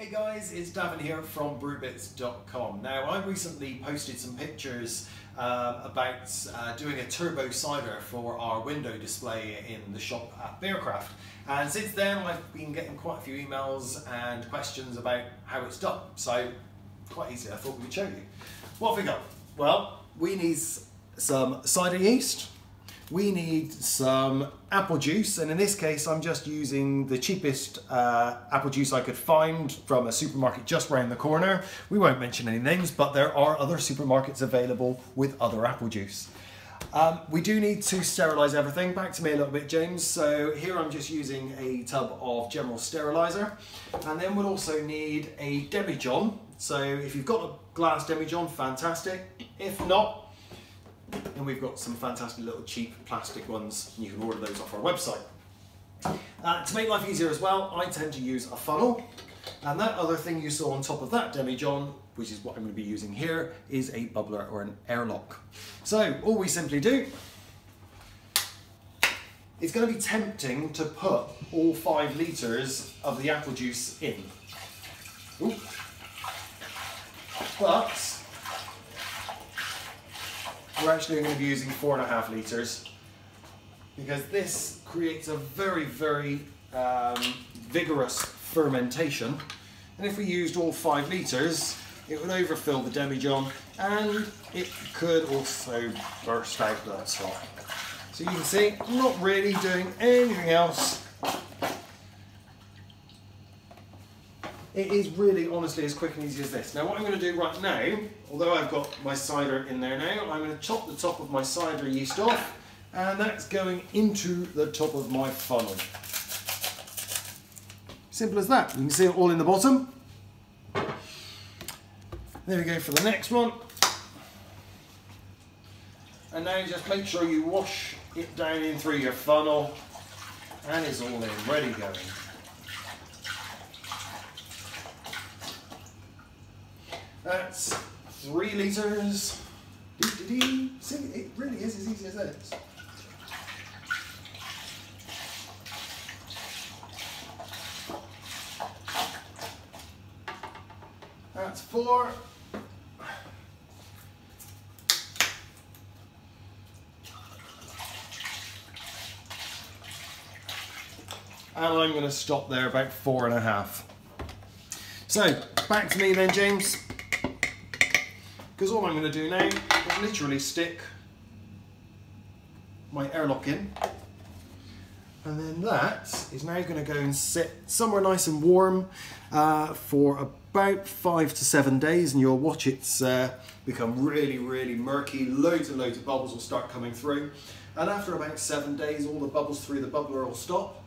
Hey guys, it's Davin here from brewbits.com. Now, I recently posted some pictures about doing a turbo cider for our window display in the shop at Beercraft. And since then, I've been getting quite a few emails and questions about how it's done. So, quite easy, I thought we would show you. What have we got? Well, we need some cider yeast. We need some apple juice, and in this case I'm just using the cheapest apple juice I could find from a supermarket just round the corner. We won't mention any names, but there are other supermarkets available with other apple juice. We do need to sterilise everything. Back to me a little bit, James. So here I'm just using a tub of general steriliser, and then we'll also need a Demi-John. So if you've got a glass Demi-John, fantastic. If not, and we've got some fantastic little cheap plastic ones, and you can order those off our website. To make life easier as well, I tend to use a funnel, and that other thing you saw on top of that Demi-John, which is what I'm going to be using here, is a bubbler or an airlock. So all we simply do, it's going to be tempting to put all 5 litres of the apple juice in. Ooh. But we're actually going to be using 4.5 litres, because this creates a very, very vigorous fermentation, and if we used all 5 litres it would overfill the Demi-John and it could also burst out that slot. So you can see I'm not really doing anything else. It is really, honestly, as quick and easy as this. Now what I'm going to do right now, although I've got my cider in there now, I'm going to chop the top of my cider yeast off, and that's going into the top of my funnel. Simple as that. You can see it all in the bottom. There we go for the next one. And now just make sure you wash it down in through your funnel, and it's all in, ready going. That's 3 litres. See, it really is as easy as this. That's 4. And I'm going to stop there about 4.5. So, back to me then, James. Because all I'm going to do now is literally stick my airlock in, and then that is now going to go and sit somewhere nice and warm for about 5 to 7 days, and you'll watch it's become really murky. Loads and loads of bubbles will start coming through, and after about 7 days all the bubbles through the bubbler will stop,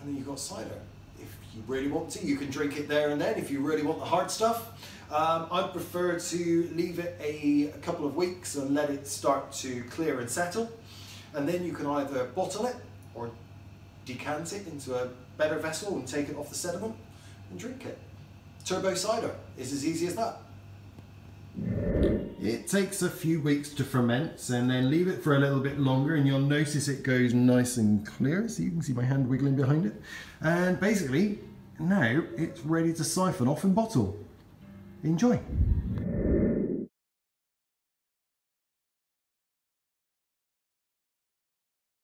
and then you've got cider. If you really want to, you can drink it there and then if you really want the hard stuff. I prefer to leave it a couple of weeks and let it start to clear and settle, and then you can either bottle it or decant it into a better vessel and take it off the sediment and drink it. Turbo cider is as easy as that. It takes a few weeks to ferment, and then leave it for a little bit longer, and you'll notice it goes nice and clear. So you can see my hand wiggling behind it. And basically, now it's ready to siphon off and bottle. Enjoy.